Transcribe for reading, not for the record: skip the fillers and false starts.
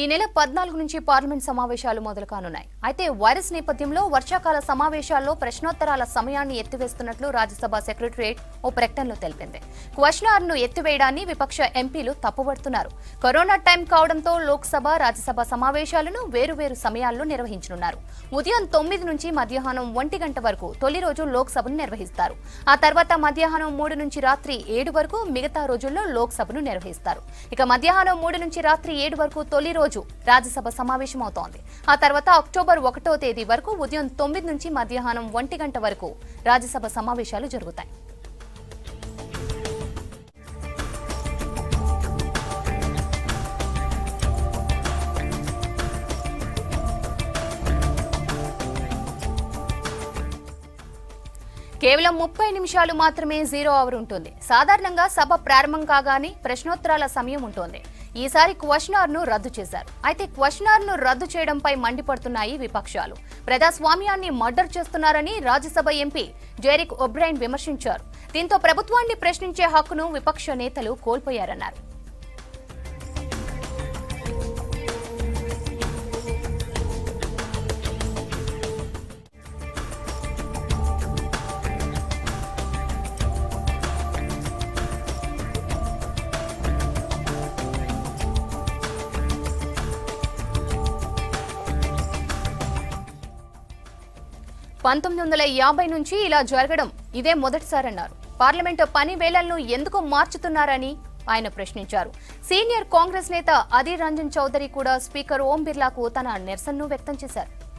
ఈ నెల 14 నుంచి పార్లమెంట్ సమావేశాలు మొదలు కానున్నాయి. అయితే వైరస్ నేపథ్యంలో వర్షాకాల సమావేశాల్లో ప్రశ్నోత్తరాల సమయాన్ని ఎత్తివేస్తున్నట్లు రాజ్యసభ సెక్రటరేట్ ఓ ప్రకటనలో తెలిపింది. క్వశ్చనర్ను ఎత్తివేయడాన్ని విపక్ష ఎంపీలు తప్పుపడుతున్నారు. కరోనా టైం కావడంతో లోక్సభ రాజ్యసభ సమావేశాలను వేరువేరు సమయాల్లో నిర్వహించనున్నారు. ఉదయం 9 నుంచి మధ్యాహ్నం 1 గంట వరకు తొలి రోజు లోక్సభను నిర్వహిస్తారు. ఆ తర్వాత మధ్యాహ్నం 3 నుంచి రాత్రి 7 వరకు మిగతా రోజుల్లో లోక్సభను నిర్వహిస్తారు. ఇక మధ్యాహ్నం 3 నుంచి రాత్రి 7 వరకు తొలి రోజు రాజ్యసభ సమావేశం అవుతోంది. ఆ తర్వాత అక్టోబర్ 1వ తేదీ వరకు ఉదయం 9 నుంచి మధ్యాహ్నం 1 గంట వరకు రాజ్యసభ సమావేశాలు జరుగుతాయి. కేవలం 30 నిమిషాలు మాత్రమే జీరో అవర్ ఉంటుంది. సాధారణంగా సభ ప్రారంభం కాగానే ప్రశ్నోత్తరాల సమయం ఉంటుంది. ఈసారి క్వశ్చనర్ను రద్దు చేశారు. అయితే క్వశ్చనర్ను రద్దు చేయడంపై మండిపడుతున్నాయి విపక్షాలు. ప్రజాస్వామ్యాన్ని మర్డర్ చేస్తున్నారని రాజ్యసభ ఎంపీ జైరిక్ ఒబ్రైన్ విమర్శించారు. దీంతో ప్రభుత్వాన్ని ప్రశ్నించే హక్కును విపక్ష నేతలు కోల్పోయారన్నారు. పంతొమ్మిది నుంచి ఇలా జరగడం ఇదే మొదటిసారన్నారు. పార్లమెంటు పని వేళలను ఎందుకు మార్చుతున్నారని ఆయన ప్రశ్నించారు. సీనియర్ కాంగ్రెస్ నేత అధీర్ రంజన్ చౌదరి కూడా స్పీకర్ ఓం బిర్లాకు తన నిరసనను వ్యక్తం చేశారు.